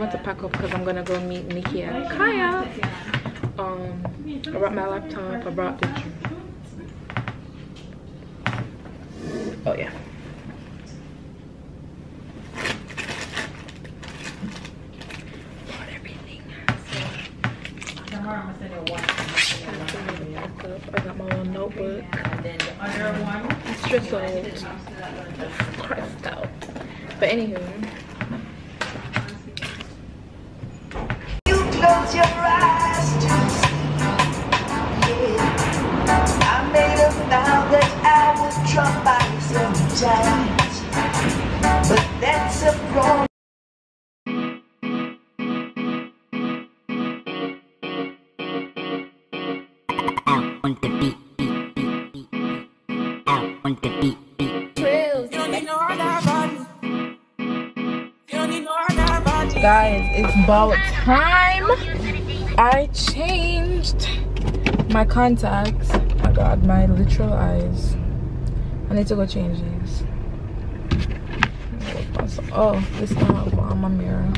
actually about to pack up because I'm gonna go meet Nikki and Kaya. I brought my laptop, I brought the oh yeah. Brought everything. So I got my own notebook. I'm stressed out. Stressed out. But anywho. You close your eyes to see. I made a vow that I was troubled by sometimes. But that's a problem. Guys, it's about time. I changed my contacts. Oh my god, my literal eyes. I need to go change these. Oh, this is not on my mirror.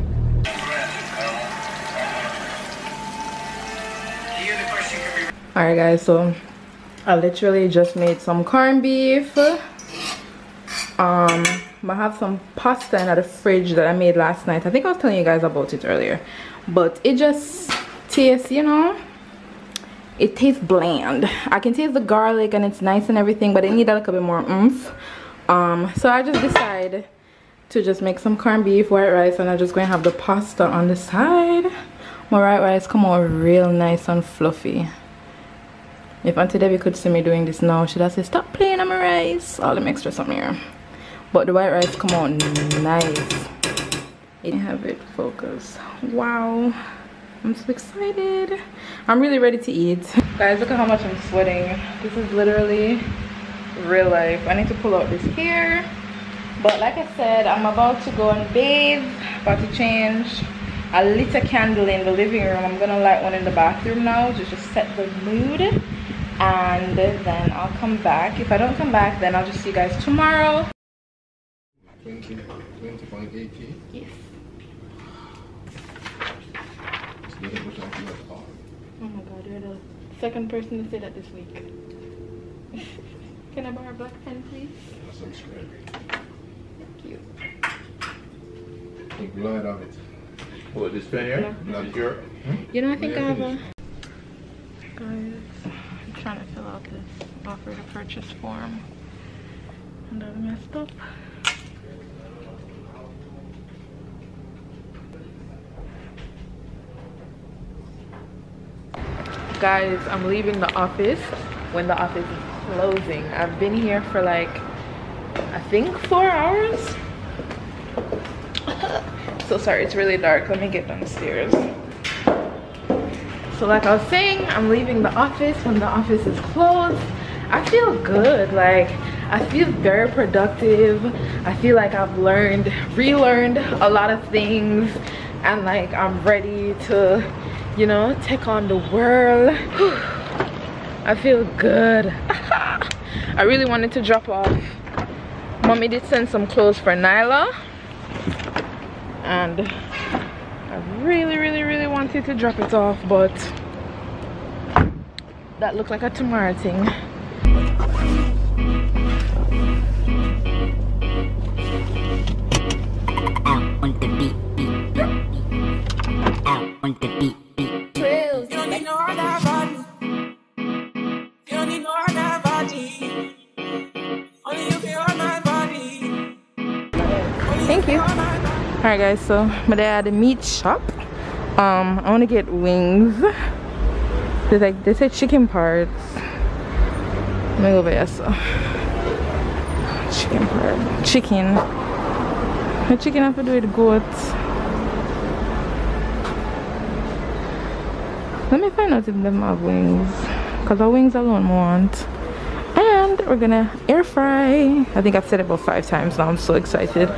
Alright guys, so I literally just made some corned beef. I have some pasta in the fridge that I made last night. I think I was telling you guys about it earlier, but it just tastes, you know, it tastes bland. I can taste the garlic and it's nice and everything, but it needs a little bit more oomph. So I just decided to just make some corned beef, white rice, and I'm just going to have the pasta on the side. My white rice come out real nice and fluffy. If Auntie Debbie could see me doing this now, she'd have said, stop playing on my rice. All the extra something here. But the white rice come out nice. I have it focused. Wow, I'm so excited. I'm really ready to eat. Guys, look at how much I'm sweating. This is literally real life. I need to pull out this hair. But like I said, I'm about to go and bathe. About to change. I lit a candle in the living room. I'm gonna light one in the bathroom now to just set the mood. And then I'll come back. If I don't come back, then I'll just see you guys tomorrow. 20.8K? Yes. Oh my god, you're the second person to say that this week. Can I borrow a black pen, please? Yes, I'm scared. Thank you. Take blood of it. What, this pen here? Blood here? You know, I think I have a... Guys, I'm trying to fill out this offer to purchase form. And I messed up. Guys, I'm leaving the office when the office is closing. I've been here for like, I think 4 hours. So sorry, it's really dark. Let me get downstairs. So like I was saying, I'm leaving the office when the office is closed. I feel good. Like, I feel very productive. I feel like I've learned, relearned a lot of things. And like, I'm ready to, you know, take on the world. Whew. I feel good. I really wanted to drop off. Mommy did send some clothes for Nyla. And I really wanted to drop it off, but that looked like a tomorrow thing. Alright guys, so my dad had a meat shop. I want to get wings. There's like, they say chicken parts. Let me go over here, so. Chicken part. Chicken. The chicken have to do with goats. Let me find out if them have wings. Because our wings alone we want. And we're gonna air fry. I think I've said it about 5 times now. I'm so excited.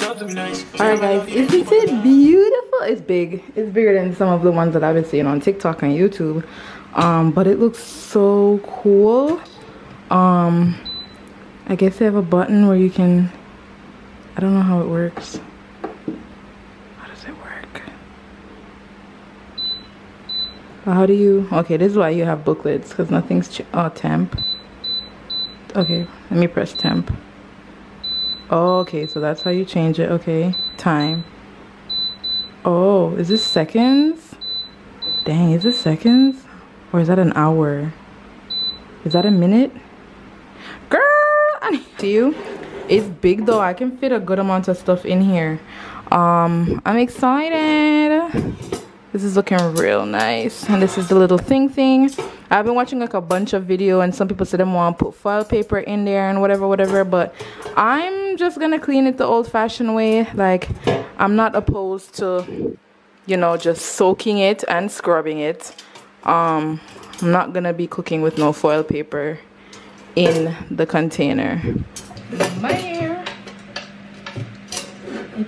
Alright guys, isn't it beautiful? It's big. It's bigger than some of the ones that I've been seeing on TikTok and YouTube. But it looks so cool. I guess they have a button where you can, I don't know how it works. How does it work? How do you, okay, this is why you have booklets, because nothing's, temp. Okay, let me press temp. Oh, okay, so that's how you change it. Okay, time. Oh, is this seconds? Dang, is this seconds? Or is that an hour? Is that a minute? Girl, I need to you. It's big though. I can fit a good amount of stuff in here. I'm excited. This is looking real nice. And this is the little thing. I've been watching like a bunch of video and some people said they want to put file paper in there and whatever. But I'm just going to clean it the old fashioned way. Like, I'm not opposed to, you know, just soaking it and scrubbing it. I'm not going to be cooking with no foil paper in the container. It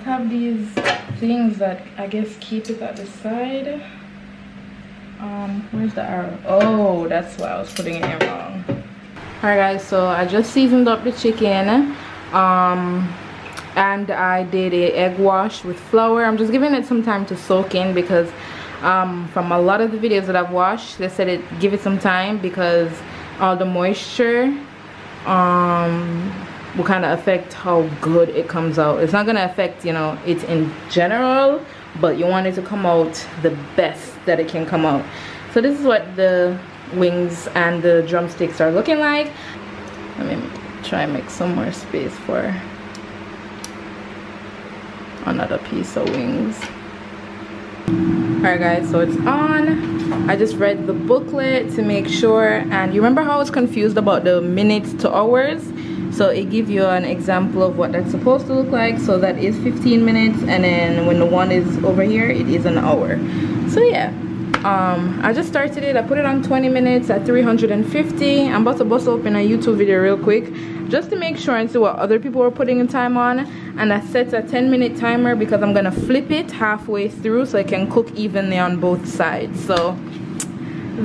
have these things that I guess keep it at the side. Where's the arrow? Oh, that's why I was putting it in wrong. Alright guys, so I just seasoned up the chicken. And I did a egg wash with flour. I'm just giving it some time to soak in because from a lot of the videos that I've watched, they said give it some time because all the moisture will kind of affect how good it comes out. It's not going to affect, you know, it in general, but you want it to come out the best that it can come out. So this is what the wings and the drumsticks are looking like. Let me try and make some more space for another piece of wings. Alright guys, so it's on. I just read the booklet to make sure, and you remember how I was confused about the minutes to hours? So it gives you an example of what that's supposed to look like. So that is 15 minutes, and then when the one is over here, it is an hour. So yeah, I just started it. I put it on 20 minutes at 350. I'm about to bust open a YouTube video real quick just to make sure and see what other people are putting in time on. And I set a 10-minute timer because I'm gonna flip it halfway through so it can cook evenly on both sides. So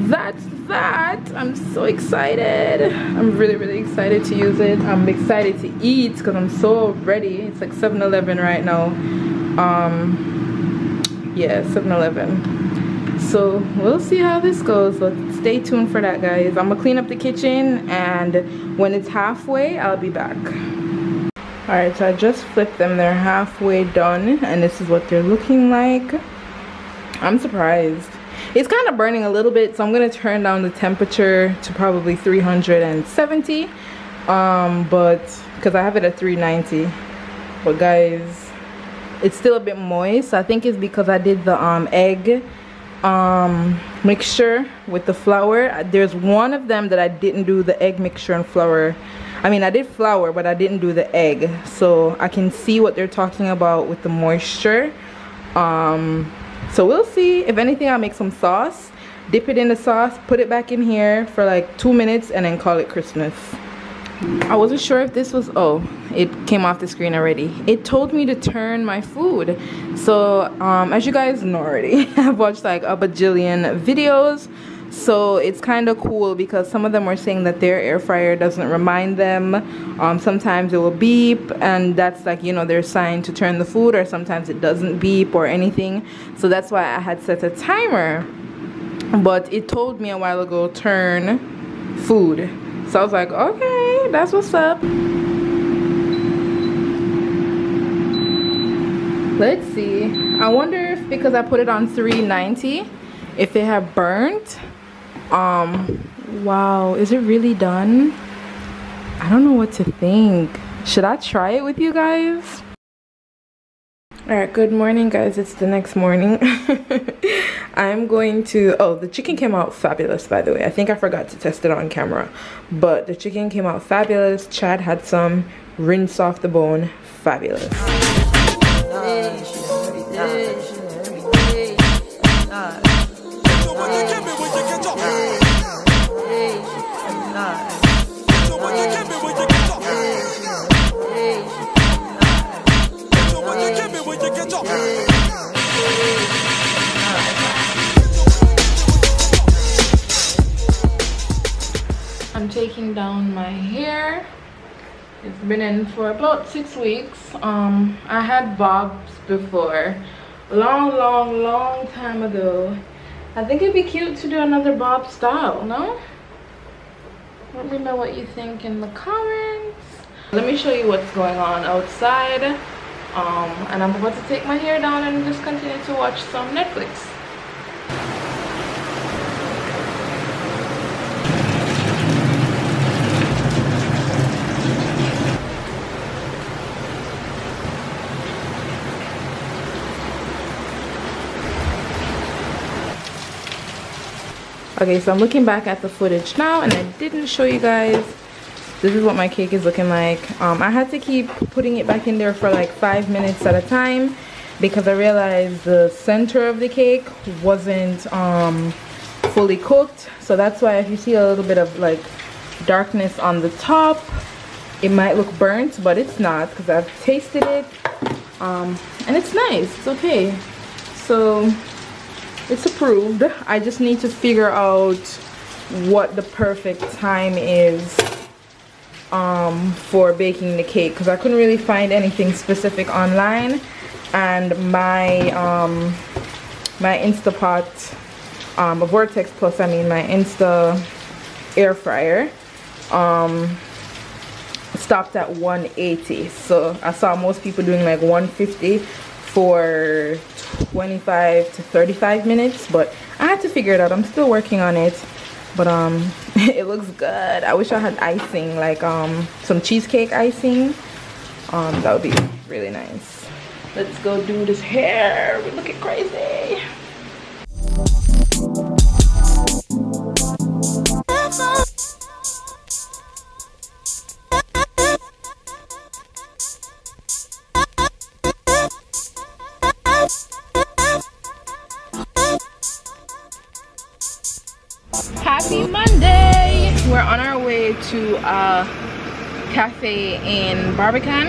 that's that. I'm so excited. I'm really excited to use it. I'm excited to eat because I'm so ready. It's like 7-Eleven right now. Yeah, 7-Eleven. So we'll see how this goes. So stay tuned for that, guys. I'm gonna clean up the kitchen, and when it's halfway, I'll be back. All right, so I just flipped them. They're halfway done, and this is what they're looking like. I'm surprised. It's kind of burning a little bit, so I'm gonna turn down the temperature to probably 370, but because I have it at 390. But guys, it's still a bit moist. I think it's because I did the egg mixture with the flour. There's one of them that I didn't do the egg mixture and flour. I mean, I did flour, but I didn't do the egg. So I can see what they're talking about with the moisture. So we'll see. If anything, I'll make some sauce, dip it in the sauce, put it back in here for like 2 minutes, and then call it Christmas. I wasn't sure if this was, oh, it came off the screen already. It told me to turn my food. So as you guys know already, I've watched like a bajillion videos. So it's kind of cool because some of them were saying that their air fryer doesn't remind them. Sometimes it will beep, and that's like, you know, their sign to turn the food, or sometimes it doesn't beep or anything. So that's why I had set a timer, but it told me a while ago, turn food. So I was like, okay, that's what's up. Let's see. I wonder if because I put it on 390, if it had burnt. Wow, is it really done? I don't know what to think. Should I try it with you guys? Alright, good morning guys, it's the next morning. I'm going to, oh, the chicken came out fabulous, by the way. I think I forgot to test it on camera, but the chicken came out fabulous. Chad had some, rinse off the bone, fabulous. down my hair. It's been in for about 6 weeks. I had bobs before, long time ago. I think it'd be cute to do another bob style. No, let me know what you think in the comments. Let me show you what's going on outside. And I'm about to take my hair down and just continue to watch some Netflix. Okay, so I'm looking back at the footage now, and I didn't show you guys. This is what my cake is looking like. I had to keep putting it back in there for like 5 minutes at a time because I realized the center of the cake wasn't fully cooked. So that's why if you see a little bit of like darkness on the top, it might look burnt, but it's not because I've tasted it. And it's nice, it's okay. So it's approved. I just need to figure out what the perfect time is for baking the cake, because I couldn't really find anything specific online, and my my Instant Pot, Vortex Plus, I mean my Insta air fryer, stopped at 180. So I saw most people doing like 150 for 25 to 35 minutes, but I had to figure it out. I'm still working on it, but it looks good. I wish I had icing, like some cheesecake icing. That would be really nice. Let's go do this hair. We're looking crazy. To a cafe in Barbican.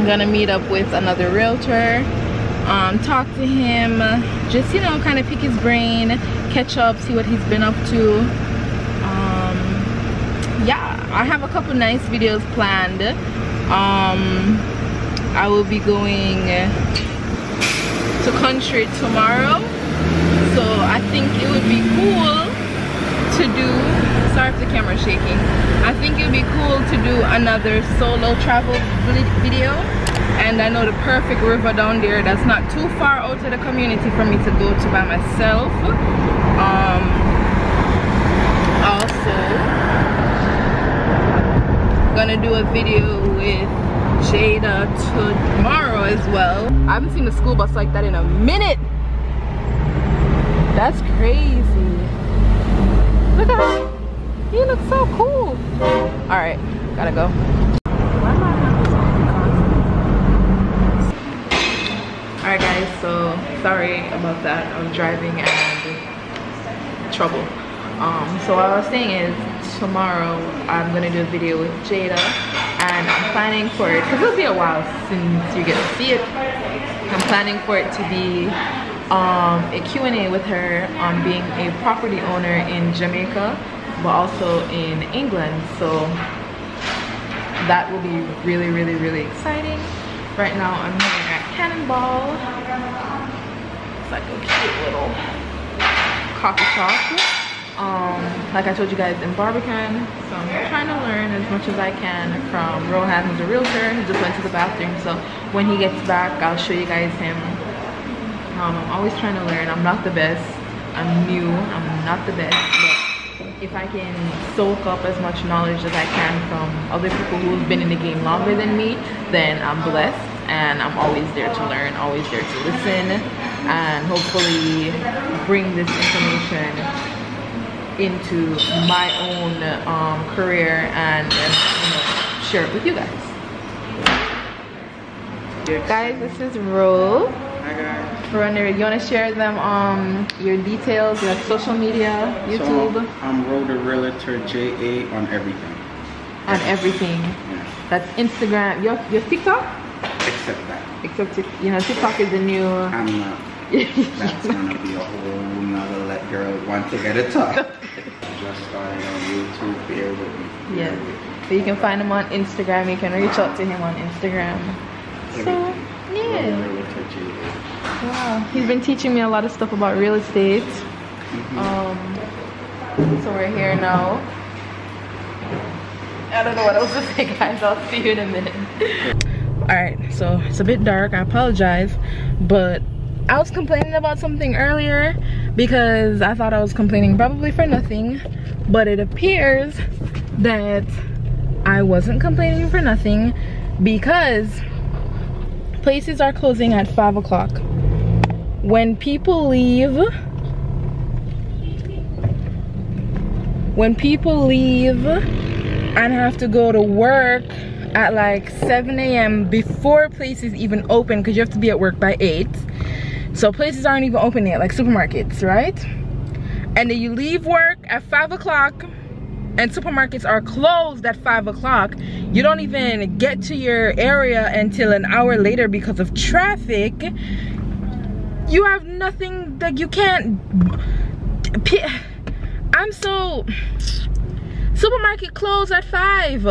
I'm gonna meet up with another realtor, talk to him, just, you know, kind of pick his brain, catch up, see what he's been up to. Yeah, I have a couple nice videos planned. I will be going to country tomorrow, so I think it would be cool to do, sorry if the camera's shaking, I think it would be cool to do another solo travel video. And I know the perfect river down there that's not too far out to the community for me to go to by myself. Also gonna do a video with Jada tomorrow as well. I haven't seen a school bus like that in a minute. That's crazy. Look at him. He looks so cool. All right, gotta go. All right, guys. So sorry about that. I'm driving and trouble. So what I was saying is tomorrow I'm gonna do a video with Jada, and I'm planning for it, because it'll be a while since you get to see it. I'm planning for it to be a Q&A with her on being a property owner in Jamaica, but also in England. So that will be really exciting. Right now I'm here at Cannonball. It's like a cute little coffee shop. Like I told you guys, in Barbican. So I'm trying to learn as much as I can from Rohan, who's a realtor. He just went to the bathroom, so when he gets back I'll show you guys him. I'm always trying to learn. I'm not the best. I'm new. I'm not the best. But if I can soak up as much knowledge as I can from other people who've been in the game longer than me, then I'm blessed. And I'm always there to learn, always there to listen, and hopefully bring this information into my own career and, you know, share it with you guys. Guys, this is Ro. Veronica, you want to share them your details, your social media, YouTube? So I'm Rotorillator JA on everything. On everything. Yeah. That's Instagram. Your TikTok? Except that. Except, you know, TikTok is the new. I'm not. That's gonna be a whole nother girl, one thing at a time. just starting on YouTube. Bear with me. Bear with me. But you can find him on Instagram. You can reach out to him on Instagram. So, yeah. Wow. He's been teaching me a lot of stuff about real estate. So we're here now. I don't know what else to say, guys. I'll see you in a minute. Alright, so it's a bit dark. I apologize. But I was complaining about something earlier because I thought I was complaining probably for nothing. But it appears that I wasn't complaining for nothing because places are closing at 5 o'clock. When people leave and have to go to work at like 7 AM before places even open, because you have to be at work by 8. So places aren't even open yet, like supermarkets, right? And then you leave work at 5 o'clock and supermarkets are closed at 5 o'clock. You don't even get to your area until an hour later because of traffic. You have nothing that you can't, supermarket closed at 5.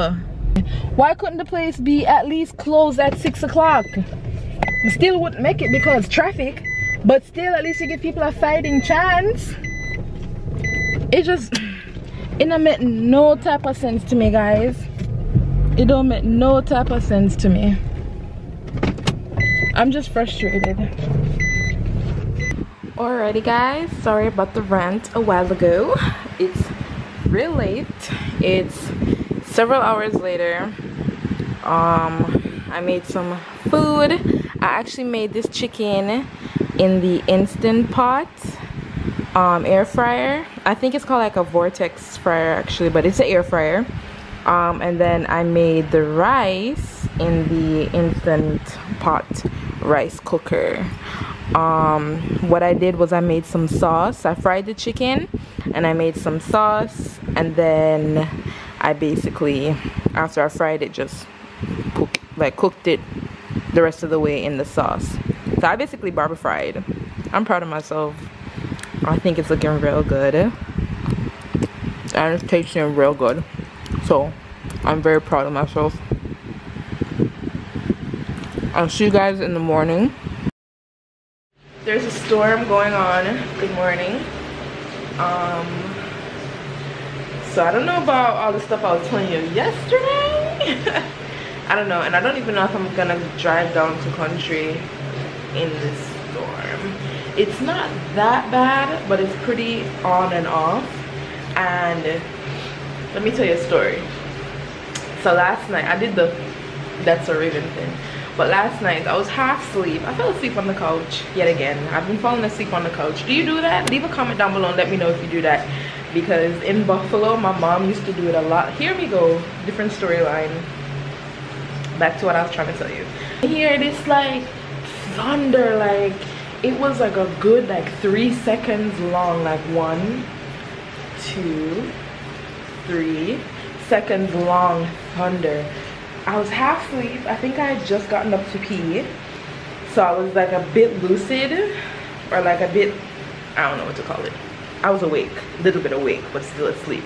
Why couldn't the place be at least closed at 6 o'clock? Still wouldn't make it because traffic, but still at least you give people a fighting chance. It just, it don't make no type of sense to me, guys. It don't make no type of sense to me. I'm just frustrated. Alrighty, guys. Sorry about the rant a while ago. It's real late. It's several hours later. I made some food. I actually made this chicken in the Instant Pot. Air fryer. I think it's called like a Vortex fryer actually, but it's an air fryer. And then I made the rice in the Instant Pot rice cooker. What I did was I made some sauce. I fried the chicken and I made some sauce, and then I basically, after I fried it, just cooked it the rest of the way in the sauce. So I basically barbecue-fried. I'm proud of myself. I think it's looking real good and it's tasting real good, so I'm very proud of myself. I'll see you guys in the morning. There's a storm going on. Good morning. So I don't know about all the stuff I was telling you yesterday. I don't know, and I don't even know if I'm gonna drive down to country in this storm. It's not that bad, but it's pretty on and off. And let me tell you a story. So last night, I did the That's a Raven thing. But last night, I was half asleep. I fell asleep on the couch yet again. I've been falling asleep on the couch. Do you do that? Leave a comment down below and let me know if you do that. Because in Buffalo, my mom used to do it a lot. Here we go. Different storyline. Back to what I was trying to tell you. I hear this like thunder, like... It was like a good like 3 seconds long, like 1, 2, 3 seconds long thunder. I was half asleep. I think I had just gotten up to pee. So I was like a bit lucid, or like a bit, I don't know what to call it. I was awake, a little bit awake, but still asleep.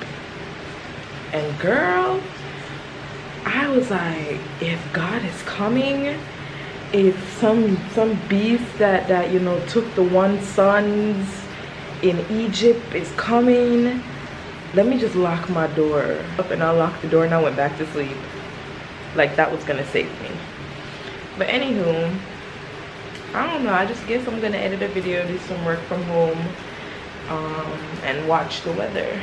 And girl, I was like, if God is coming, it's some beast that you know took the one sons in Egypt is coming. Let me just lock my door up, and I locked the door and I went back to sleep. Like that was gonna save me. But anywho, I don't know. I just guess I'm gonna edit a video, do some work from home, and watch the weather.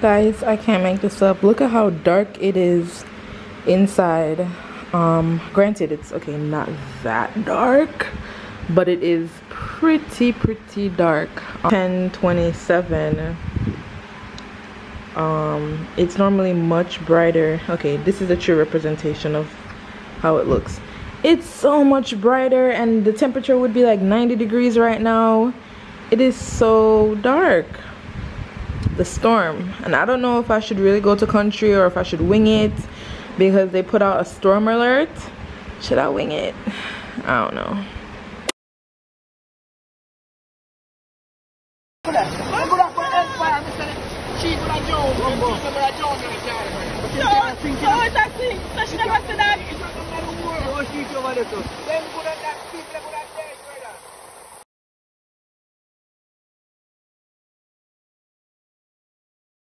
Guys, I can't make this up. Look at how dark it is inside. Granted, it's okay, not that dark, but it is pretty dark. 10:27. It's normally much brighter. Okay, this is a true representation of how it looks. It's so much brighter, and the temperature would be like 90 degrees right now. It is so dark. The storm, and I don't know if I should really go to country or if I should wing it, because they put out a storm alert. Should I wing it? I don't know.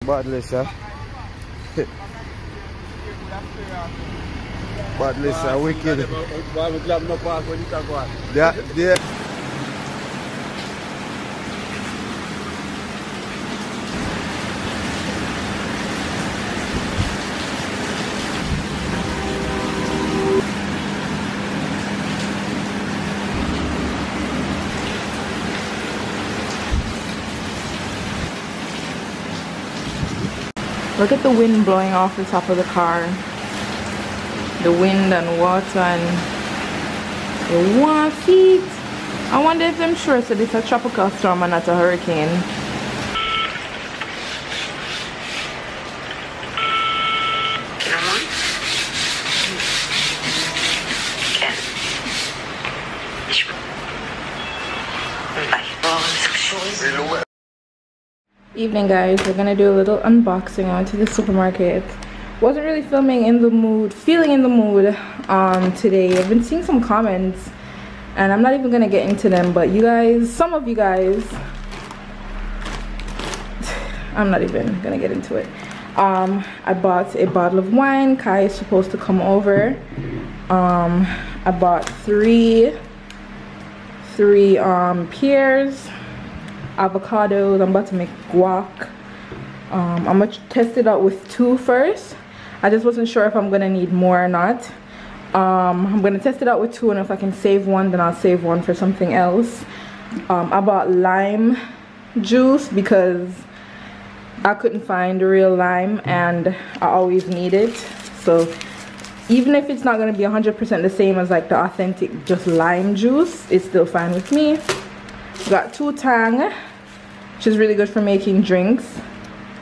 Badless, huh? Badless, huh? Wicked. Yeah, yeah. Look at the wind blowing off the top of the car. The wind and water and the warm feet. I wonder if I'm sure so it's a tropical storm and not a hurricane. Evening guys, we're gonna do a little unboxing. I went to the supermarket. Wasn't really feeling in the mood today. I've been seeing some comments and I'm not even gonna get into them, but you guys, some of you guys, I'm not even gonna get into it. I bought a bottle of wine. Kai is supposed to come over. I bought three pears, avocados. I'm about to make guac. I'm gonna test it out with two first. I just wasn't sure if I'm gonna need more or not. I'm gonna test it out with two, and if I can save one, then I'll save one for something else. I bought lime juice because I couldn't find real lime and I always need it. So even if it's not gonna be 100% the same as like the authentic just lime juice, it's still fine with me. Got two Tang, which is really good for making drinks,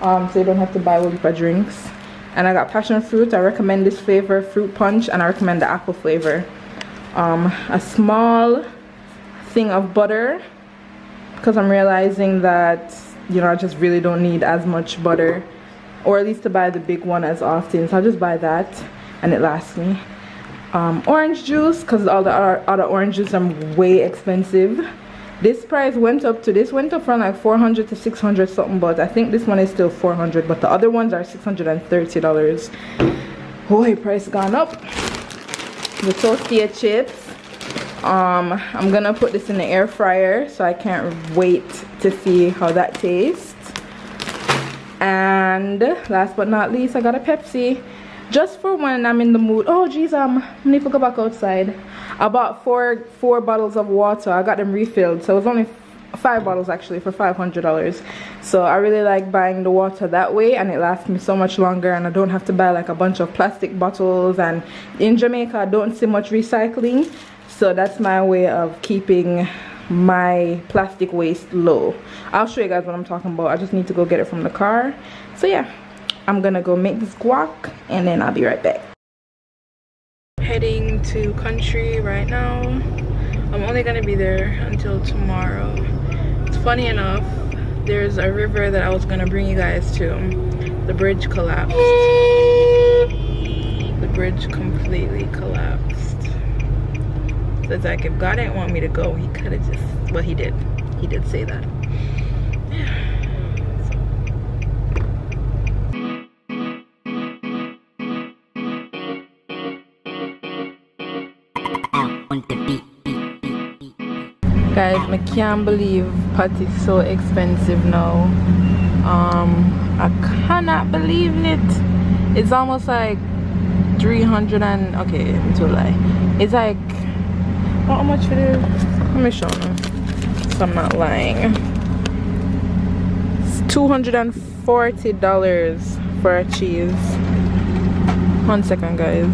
so you don't have to buy one for drinks. And I got passion fruit. I recommend this flavor, fruit punch, and I recommend the apple flavor. A small thing of butter, because I'm realizing that, you know, I just really don't need as much butter, or at least to buy the big one as often, so I'll just buy that and it lasts me. Orange juice, because all the other orange juice are way expensive. This price went up to, this went up from like 400 to 600 something, but I think this one is still 400, but the other ones are $630. Boy, price gone up. The tortilla chips. I'm gonna put this in the air fryer, so I can't wait to see how that tastes. And last but not least, I got a Pepsi. Just for when I'm in the mood. Oh geez, I need to go back outside. I bought four bottles of water. I got them refilled, so it was only five bottles actually for $500. So I really like buying the water that way, and it lasts me so much longer, and I don't have to buy like a bunch of plastic bottles. And in Jamaica, I don't see much recycling, so that's my way of keeping my plastic waste low. I'll show you guys what I'm talking about. I just need to go get it from the car. So yeah, I'm gonna go make this guac and then I'll be right back. Heading to country right now. I'm only gonna be there until tomorrow. It's funny enough, there's a river that I was gonna bring you guys to. The bridge collapsed. The bridge completely collapsed. So it's like, if God didn't want me to go, he could have just, well, he did. He did say that. Yeah. Guys, I can't believe pot is so expensive now. I cannot believe it. It's almost like 300 and okay, I'm too lie. It's like how much it is? Let me show you. So I'm not lying. It's $240 for a cheese. One second, guys.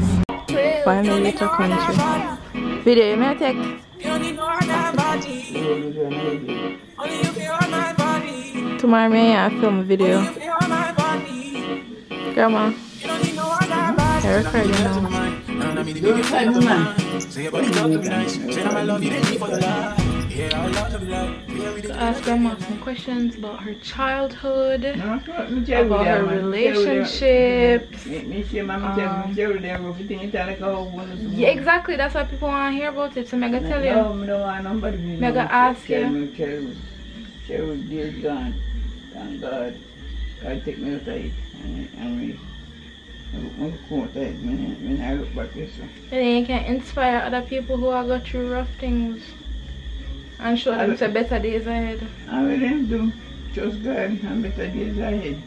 Finally, it's a country. Video, may I take? Tomorrow may I film a video. Grandma, you're recording now. So ask grandma some questions about her childhood, about her relationships. Yeah, exactly. That's why people want to hear about it. So I'm going to tell you. I'm going to ask you. Dear God, thank God. God take me outside. I look back this way. And then you can inspire other people who are going through rough things and show them to better days ahead. I will do. Trust God and better days ahead.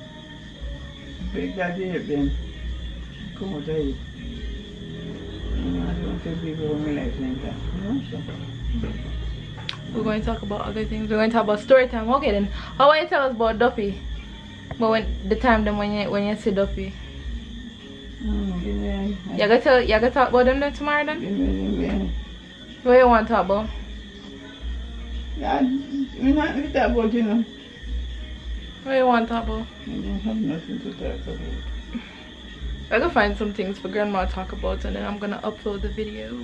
Beg God to help them. Come out of it. I don't tell people in my life like that. We're going to talk about other things. We're going to talk about story time. Okay then. How about you tell us about Duffy? But when the time then when you see Duffy? You gonna talk about them then tomorrow then? What you want to talk about? We're not going to talk about, you know. What you want to talk about? I don't have nothing to talk about. I'm gonna find some things for grandma to talk about and then I'm gonna upload the video.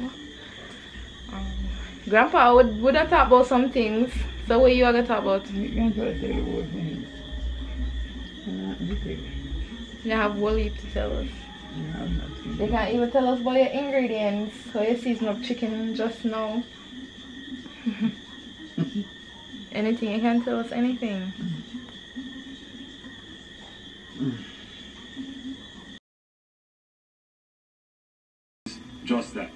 Grandpa would talk about some things. So what you are gonna talk about? You can tell the whole thing. You have Wally to tell us. They can't even tell us about your ingredients. So you season of chicken just now. Anything, you can't tell us anything. Just that.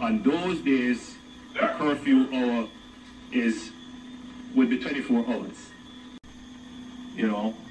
On those days, the curfew hour would be 24 hours. You know.